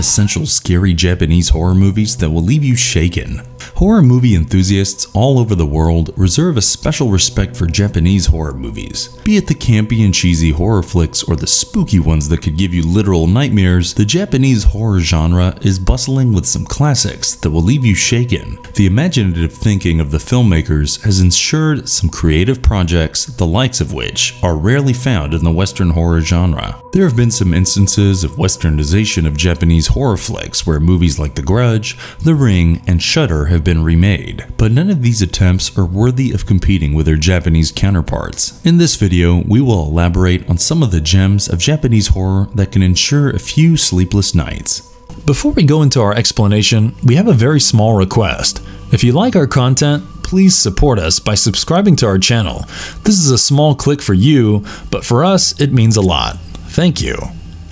quintessential scary Japanese horror movies that will leave you shaken. Horror movie enthusiasts all over the world reserve a special respect for Japanese horror movies. Be it the campy and cheesy horror flicks or the spooky ones that could give you literal nightmares, the Japanese horror genre is bustling with some classics that will leave you shaken. The imaginative thinking of the filmmakers has ensured some creative projects, the likes of which are rarely found in the Western horror genre. There have been some instances of westernization of Japanese horror flicks where movies like The Grudge, The Ring, and Shutter have been remade, but none of these attempts are worthy of competing with their Japanese counterparts. In this video, we will elaborate on some of the gems of Japanese horror that can ensure a few sleepless nights. Before we go into our explanation, we have a very small request. If you like our content, please support us by subscribing to our channel. This is a small click for you, but for us, it means a lot. Thank you.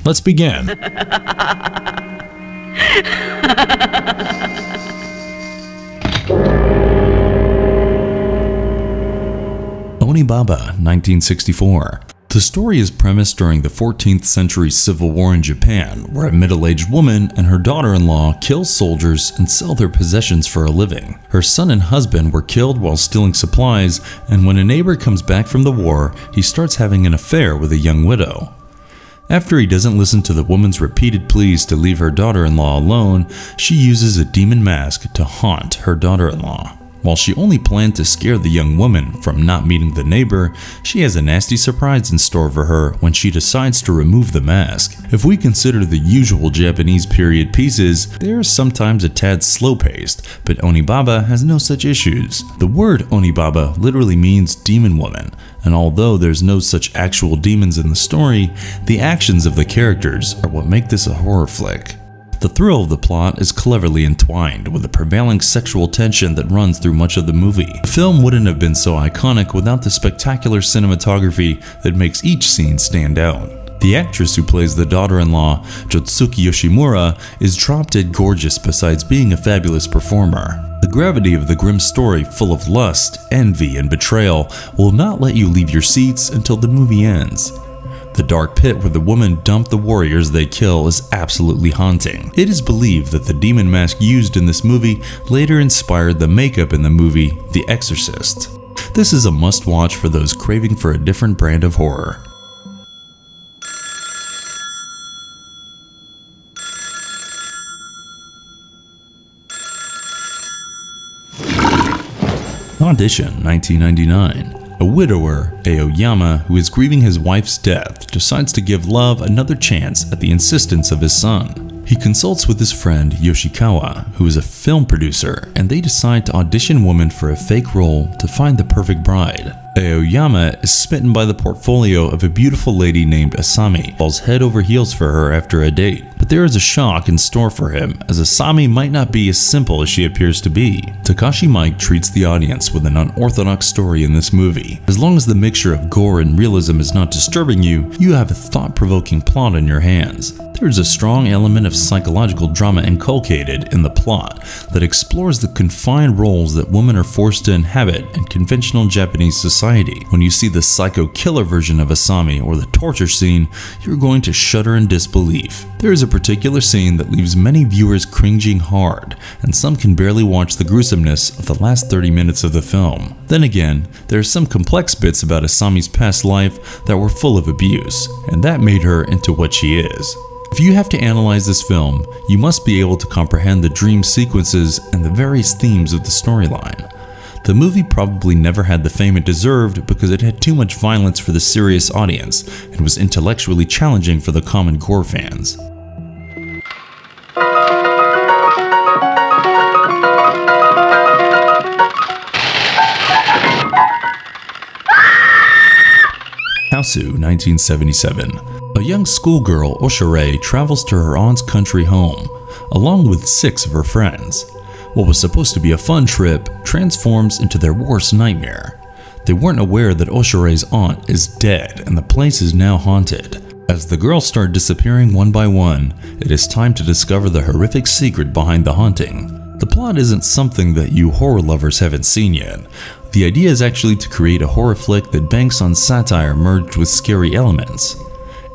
Let's begin. Onibaba, 1964. The story is premised during the 14th century Civil War in Japan, where a middle-aged woman and her daughter-in-law kill soldiers and sell their possessions for a living. Her son and husband were killed while stealing supplies, and when a neighbor comes back from the war, he starts having an affair with a young widow. After he doesn't listen to the woman's repeated pleas to leave her daughter-in-law alone, she uses a demon mask to haunt her daughter-in-law. While she only planned to scare the young woman from not meeting the neighbor, she has a nasty surprise in store for her when she decides to remove the mask. If we consider the usual Japanese period pieces, they are sometimes a tad slow-paced, but Onibaba has no such issues. The word Onibaba literally means demon woman, and although there's no such actual demons in the story, the actions of the characters are what make this a horror flick. The thrill of the plot is cleverly entwined with the prevailing sexual tension that runs through much of the movie. The film wouldn't have been so iconic without the spectacular cinematography that makes each scene stand out. The actress who plays the daughter-in-law, Jotsuki Yoshimura, is drop-dead gorgeous besides being a fabulous performer. The gravity of the grim story, full of lust, envy, and betrayal, will not let you leave your seats until the movie ends. The dark pit where the women dump the warriors they kill is absolutely haunting. It is believed that the demon mask used in this movie later inspired the makeup in the movie The Exorcist. This is a must-watch for those craving for a different brand of horror. Audition, 1999. A widower, Aoyama, who is grieving his wife's death, decides to give love another chance at the insistence of his son. He consults with his friend Yoshikawa, who is a film producer, and they decide to audition women for a fake role to find the perfect bride. Aoyama is smitten by the portfolio of a beautiful lady named Asami, falls head over heels for her after a date. But there is a shock in store for him, as Asami might not be as simple as she appears to be. Takashi Miike treats the audience with an unorthodox story in this movie. As long as the mixture of gore and realism is not disturbing you, you have a thought-provoking plot on your hands. There is a strong element of psychological drama inculcated in the plot that explores the confined roles that women are forced to inhabit in conventional Japanese society. When you see the psycho killer version of Asami or the torture scene, you're going to shudder in disbelief. There is a particular scene that leaves many viewers cringing hard, and some can barely watch the gruesomeness of the last 30 minutes of the film. Then again, there are some complex bits about Asami's past life that were full of abuse, and that made her into what she is. If you have to analyze this film, you must be able to comprehend the dream sequences and the various themes of the storyline. The movie probably never had the fame it deserved because it had too much violence for the serious audience and was intellectually challenging for the common gore fans. Hausu, 1977. A young schoolgirl, Oshare, travels to her aunt's country home, along with 6 of her friends. What was supposed to be a fun trip transforms into their worst nightmare. They weren't aware that Oshare's aunt is dead and the place is now haunted. As the girls start disappearing one by one, it is time to discover the horrific secret behind the haunting. The plot isn't something that you horror lovers haven't seen yet. The idea is actually to create a horror flick that banks on satire merged with scary elements.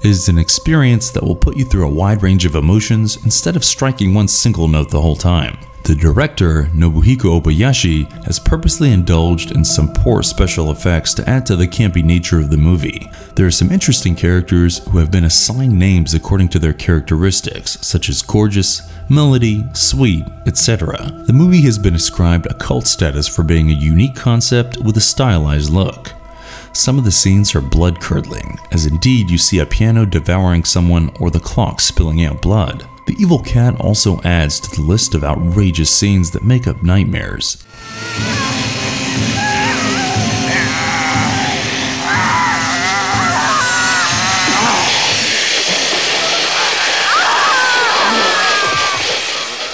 is an experience that will put you through a wide range of emotions instead of striking one single note the whole time. The director, Nobuhiko Obayashi, has purposely indulged in some poor special effects to add to the campy nature of the movie. There are some interesting characters who have been assigned names according to their characteristics, such as gorgeous, melody, sweet, etc. The movie has been ascribed a cult status for being a unique concept with a stylized look. Some of the scenes are blood-curdling, as indeed you see a piano devouring someone or the clock spilling out blood. The evil cat also adds to the list of outrageous scenes that make up nightmares.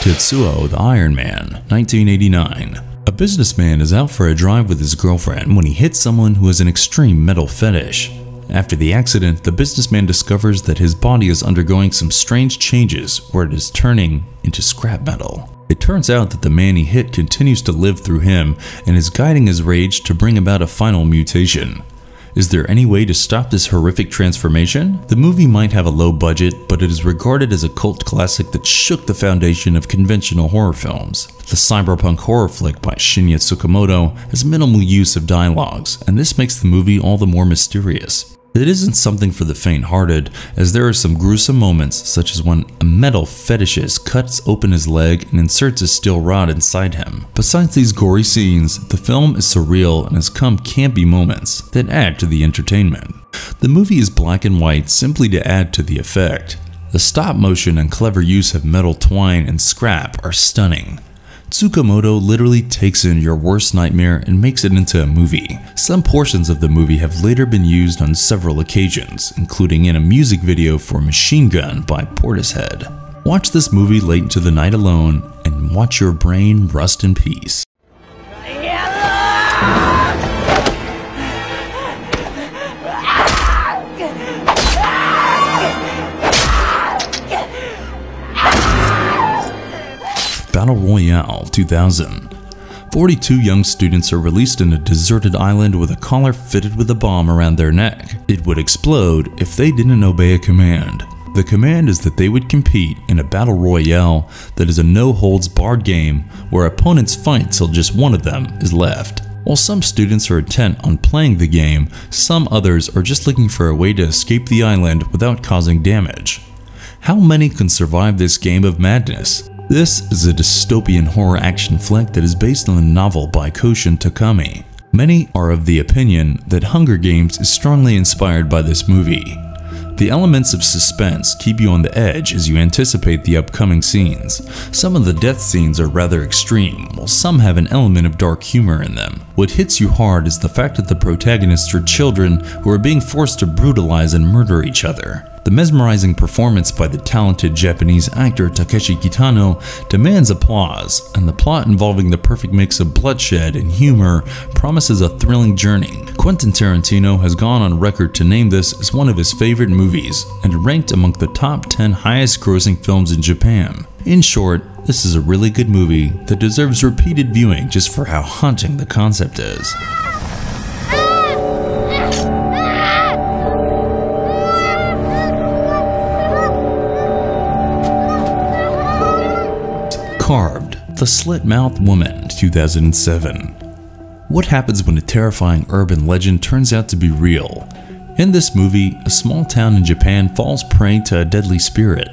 Tetsuo: The Iron Man, 1989. A businessman is out for a drive with his girlfriend when he hits someone who has an extreme metal fetish. After the accident, the businessman discovers that his body is undergoing some strange changes where it is turning into scrap metal. It turns out that the man he hit continues to live through him and is guiding his rage to bring about a final mutation. Is there any way to stop this horrific transformation? The movie might have a low budget, but it is regarded as a cult classic that shook the foundation of conventional horror films. The cyberpunk horror flick by Shinya Tsukamoto has minimal use of dialogues, and this makes the movie all the more mysterious. It isn't something for the faint-hearted, as there are some gruesome moments, such as when a metal fetishist cuts open his leg and inserts a steel rod inside him. Besides these gory scenes, the film is surreal and has come campy moments that add to the entertainment. The movie is black and white simply to add to the effect. The stop motion and clever use of metal twine and scrap are stunning. Tsukamoto literally takes in your worst nightmare and makes it into a movie. Some portions of the movie have later been used on several occasions, including in a music video for Machine Gun by Portishead. Watch this movie late into the night alone and watch your brain rust in peace. Battle Royale 2000. 42 young students are released in a deserted island with a collar fitted with a bomb around their neck. It would explode if they didn't obey a command. The command is that they would compete in a Battle Royale that is a no-holds-barred game where opponents fight till just one of them is left. While some students are intent on playing the game, some others are just looking for a way to escape the island without causing damage. How many can survive this game of madness? This is a dystopian horror action flick that is based on a novel by Koushun Takami. Many are of the opinion that Hunger Games is strongly inspired by this movie. The elements of suspense keep you on the edge as you anticipate the upcoming scenes. Some of the death scenes are rather extreme, while some have an element of dark humor in them. What hits you hard is the fact that the protagonists are children who are being forced to brutalize and murder each other. The mesmerizing performance by the talented Japanese actor Takeshi Kitano demands applause, and the plot involving the perfect mix of bloodshed and humor promises a thrilling journey. Quentin Tarantino has gone on record to name this as one of his favorite movies and ranked among the top 10 highest-grossing films in Japan. In short, this is a really good movie that deserves repeated viewing just for how haunting the concept is. Carved: The Slit-Mouthed Woman, 2007. What happens when a terrifying urban legend turns out to be real? In this movie, a small town in Japan falls prey to a deadly spirit.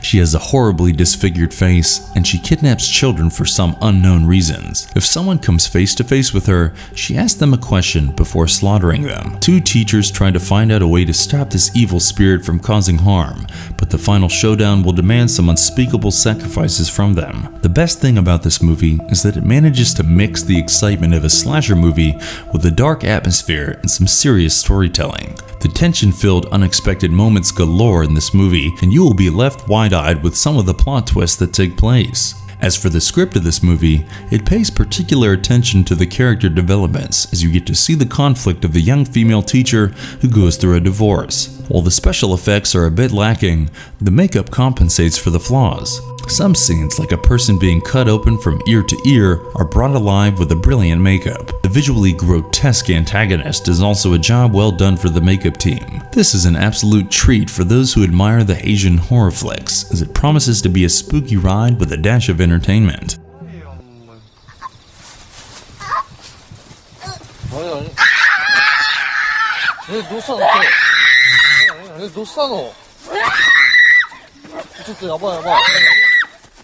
She has a horribly disfigured face, and she kidnaps children for some unknown reasons. If someone comes face to face with her, she asks them a question before slaughtering them. Two teachers try to find out a way to stop this evil spirit from causing harm, but the final showdown will demand some unspeakable sacrifices from them. The best thing about this movie is that it manages to mix the excitement of a slasher movie with a dark atmosphere and some serious storytelling. The tension-filled, unexpected moments galore in this movie, and you will be left wide-eyed with some of the plot twists that take place. As for the script of this movie, it pays particular attention to the character developments, as you get to see the conflict of the young female teacher who goes through a divorce. While the special effects are a bit lacking, the makeup compensates for the flaws. Some scenes, like a person being cut open from ear to ear, are brought alive with a brilliant makeup. The visually grotesque antagonist is also a job well done for the makeup team. This is an absolute treat for those who admire the Asian horror flicks, as it promises to be a spooky ride with a dash of entertainment.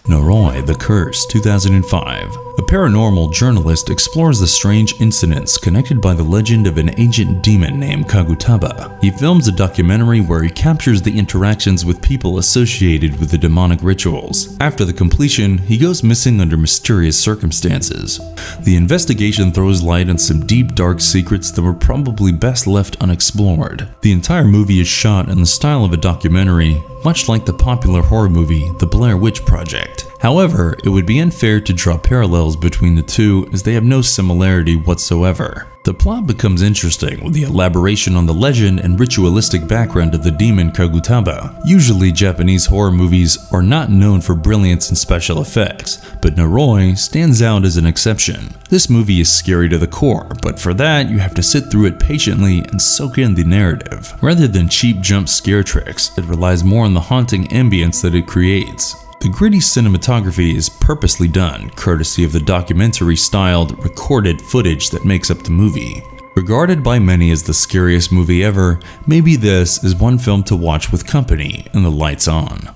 Noroi: The Curse, 2005. A paranormal journalist explores the strange incidents connected by the legend of an ancient demon named Kagutaba. He films a documentary where he captures the interactions with people associated with the demonic rituals. After the completion, he goes missing under mysterious circumstances. The investigation throws light on some deep, dark secrets that were probably best left unexplored. The entire movie is shot in the style of a documentary, much like the popular horror movie The Blair Witch Project. However, it would be unfair to draw parallels between the two as they have no similarity whatsoever. The plot becomes interesting with the elaboration on the legend and ritualistic background of the demon Kagutaba. Usually Japanese horror movies are not known for brilliance and special effects, but Noroi stands out as an exception. This movie is scary to the core, but for that you have to sit through it patiently and soak in the narrative. Rather than cheap jump scare tricks, it relies more on the haunting ambience that it creates. The gritty cinematography is purposely done, courtesy of the documentary-styled, recorded footage that makes up the movie. Regarded by many as the scariest movie ever, maybe this is one film to watch with company and the lights on.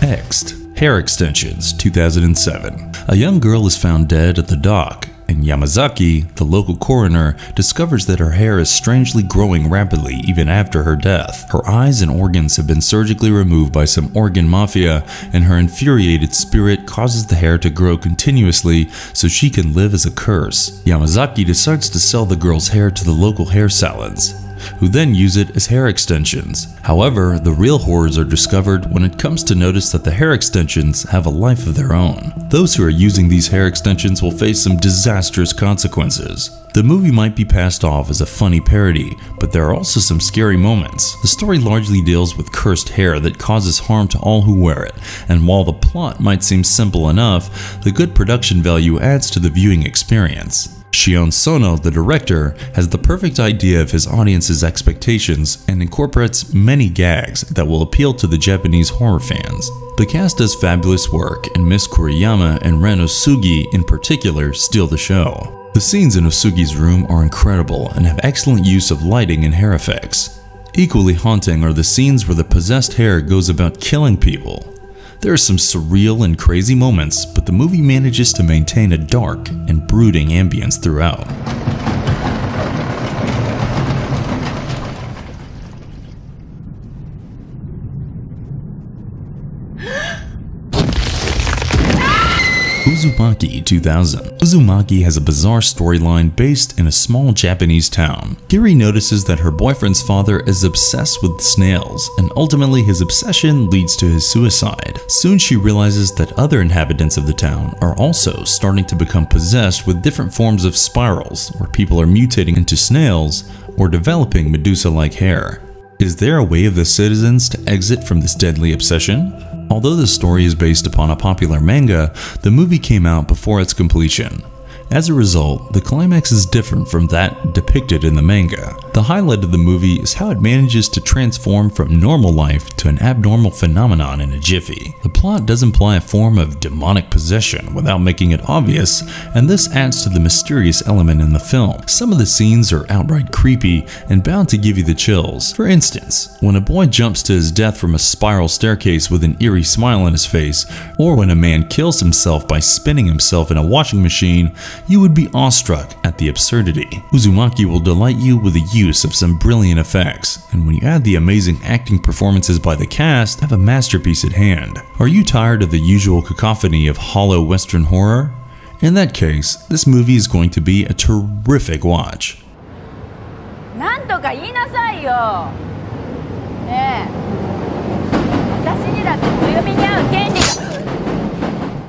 Next. Hair Extensions, 2007. A young girl is found dead at the dock, and Yamazaki, the local coroner, discovers that her hair is strangely growing rapidly even after her death. Her eyes and organs have been surgically removed by some organ mafia, and her infuriated spirit causes the hair to grow continuously so she can live as a curse. Yamazaki decides to sell the girl's hair to the local hair salons, who then use it as hair extensions. However, the real horrors are discovered when it comes to notice that the hair extensions have a life of their own. Those who are using these hair extensions will face some disastrous consequences. The movie might be passed off as a funny parody, but there are also some scary moments. The story largely deals with cursed hair that causes harm to all who wear it, and while the plot might seem simple enough, the good production value adds to the viewing experience. Shion Sono, the director, has the perfect idea of his audience's expectations and incorporates many gags that will appeal to the Japanese horror fans. The cast does fabulous work, and Miss Kuriyama and Ren Osugi in particular steal the show. The scenes in Osugi's room are incredible and have excellent use of lighting and hair effects. Equally haunting are the scenes where the possessed hair goes about killing people. There are some surreal and crazy moments, but the movie manages to maintain a dark and brooding ambience throughout. Uzumaki 2000. Uzumaki has a bizarre storyline based in a small Japanese town. Kirie notices that her boyfriend's father is obsessed with snails, and ultimately his obsession leads to his suicide. Soon she realizes that other inhabitants of the town are also starting to become possessed with different forms of spirals, where people are mutating into snails or developing Medusa-like hair. Is there a way of the citizens to exit from this deadly obsession? Although the story is based upon a popular manga, the movie came out before its completion. As a result, the climax is different from that depicted in the manga. The highlight of the movie is how it manages to transform from normal life to an abnormal phenomenon in a jiffy. The plot does imply a form of demonic possession without making it obvious, and this adds to the mysterious element in the film. Some of the scenes are outright creepy and bound to give you the chills. For instance, when a boy jumps to his death from a spiral staircase with an eerie smile on his face, or when a man kills himself by spinning himself in a washing machine, you would be awestruck at the absurdity. Uzumaki will delight you with the use of some brilliant effects, and when you add the amazing acting performances by the cast, have a masterpiece at hand. Are you tired of the usual cacophony of hollow Western horror? In that case, this movie is going to be a terrific watch.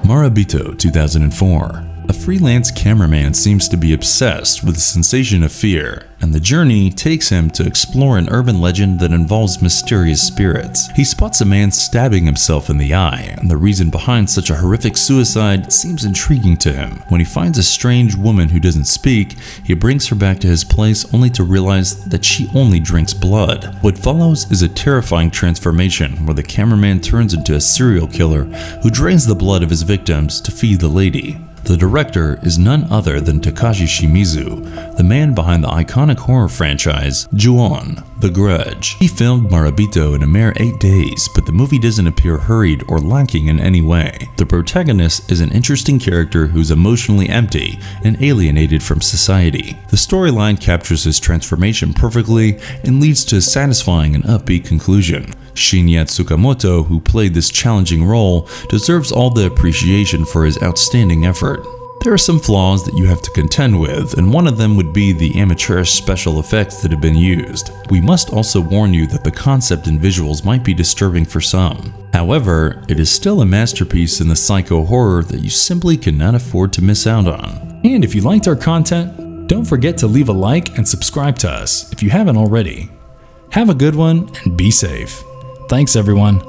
Marebito 2004. A freelance cameraman seems to be obsessed with the sensation of fear, and the journey takes him to explore an urban legend that involves mysterious spirits. He spots a man stabbing himself in the eye, and the reason behind such a horrific suicide seems intriguing to him. When he finds a strange woman who doesn't speak, he brings her back to his place only to realize that she only drinks blood. What follows is a terrifying transformation where the cameraman turns into a serial killer who drains the blood of his victims to feed the lady. The director is none other than Takashi Shimizu, the man behind the iconic horror franchise Ju-On, The Grudge. He filmed Marebito in a mere 8 days, but the movie doesn't appear hurried or lacking in any way. The protagonist is an interesting character who's emotionally empty and alienated from society. The storyline captures his transformation perfectly and leads to a satisfying and upbeat conclusion. Shinya Tsukamoto, who played this challenging role, deserves all the appreciation for his outstanding effort. There are some flaws that you have to contend with, and one of them would be the amateurish special effects that have been used. We must also warn you that the concept and visuals might be disturbing for some. However, it is still a masterpiece in the psycho horror that you simply cannot afford to miss out on. And if you liked our content, don't forget to leave a like and subscribe to us if you haven't already. Have a good one and be safe. Thanks, everyone.